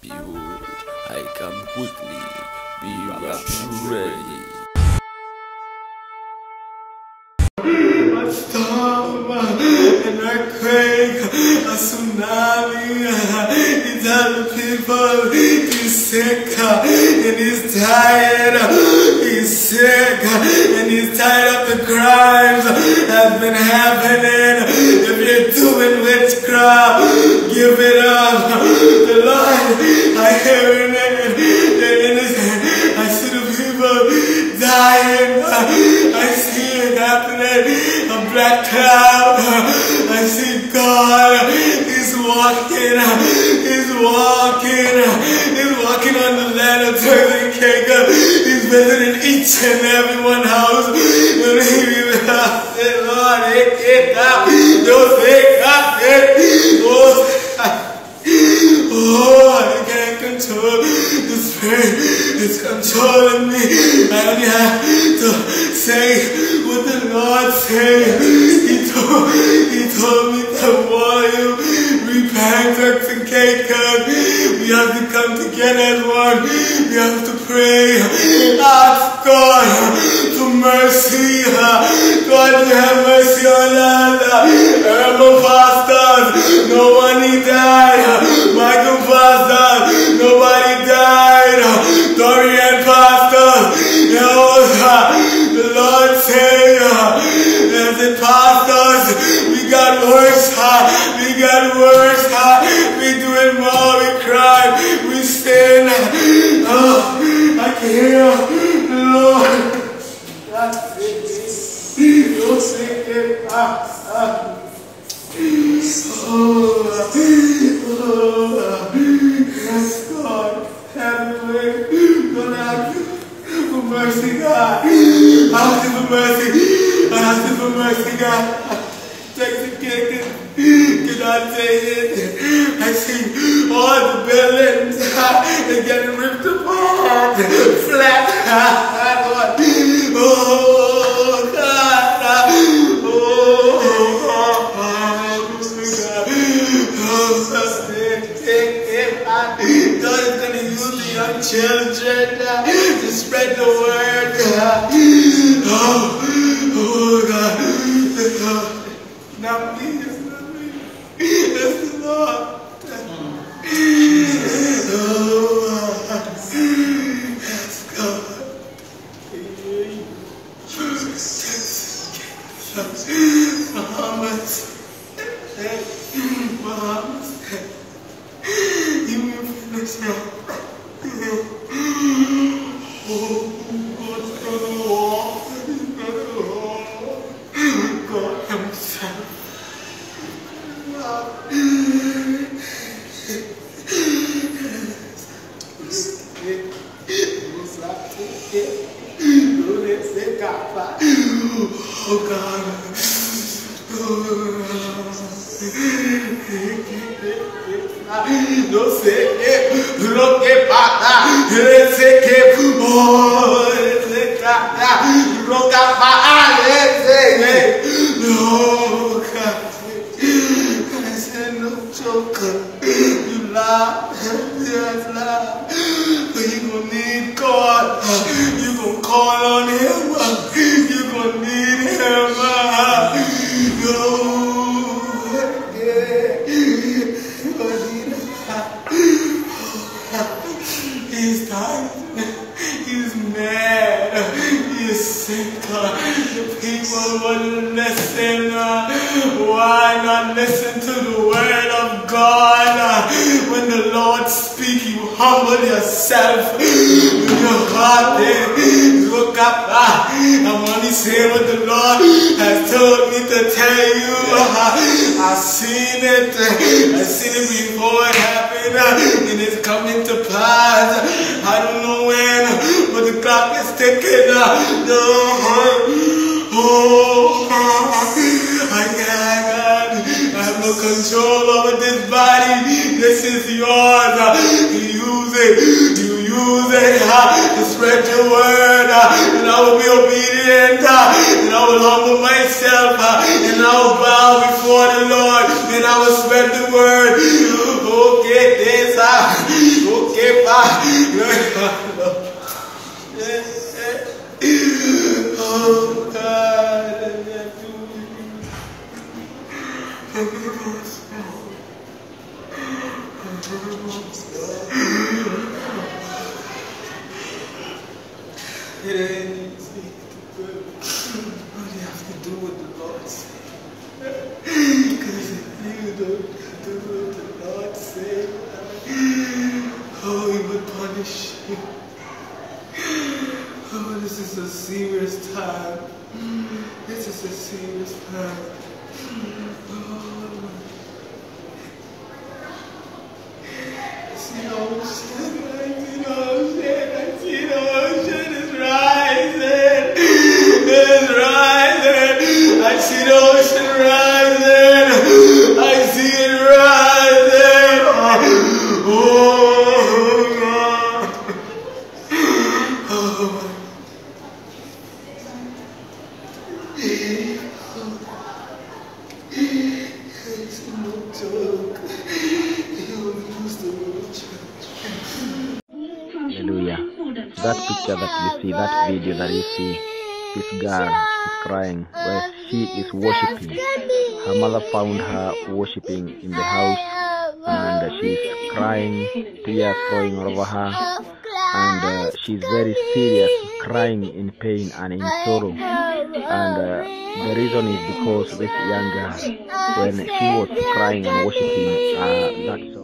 Behold, I come quickly. Be ready. A storm and a quake, a tsunami. It's all the people. He's sick and he's tired. He's sick and he's tired of the crimes that's been happening. If you're doing witchcraft, give it up. The Lord. I hear it, they're innocent. I see the people dying. I see it happening. A black cloud. I see God. He's walking. He's walking. He's walking on the land of Turkey and Jacob. He's visiting each and every one house. When he even asked it, Lord, it up. Those things up. Oh, I can't control the spirit. It's controlling me. I only have to say what the Lord said. He told me to warn you. Repent, and Jacob. We have to come together as one. We have to pray. Ask God to mercy. God, you have mercy on us. Herbal pastors. No one needs that. Michael Pastor, nobody died. Dorian Pastor, the Lord said, there's the pastors, we got worse, we got worse, we doing more, we cry, we sin. Oh, I can hear the Lord. That's it. Don't say it. Oh, yes, God, have your way. Don't ask for mercy, God. Ask you for mercy. Ask you for mercy, God. Take the cake and cannot take it. I see all the buildings are getting ripped apart, flat. Oh, God. God is going to use the young children to spread the word. Oh God. Not me, it's not me. It's the Lord. Oh, yes, God. Jesus. Muhammad. Oh God, I love you. It ain't easy to do. But you have to do what the Lord says. Because if you don't do what the Lord says, oh, He would punish you. Oh, this is a serious time. This is a serious time. Oh. See the ocean, I see the ocean, I see the ocean is rising. It's rising. I see the ocean rising. I see it rising. Oh, God. Oh, God. It's no joke. You'll lose the world church. Hallelujah. That picture that you see, that video that you see, this girl is crying where she is worshipping. Her mother found her worshipping in the house, and she's crying, tears flowing over her, and she's very serious, crying in pain and in sorrow. And the reason is because this young girl, when she was crying and worshiping that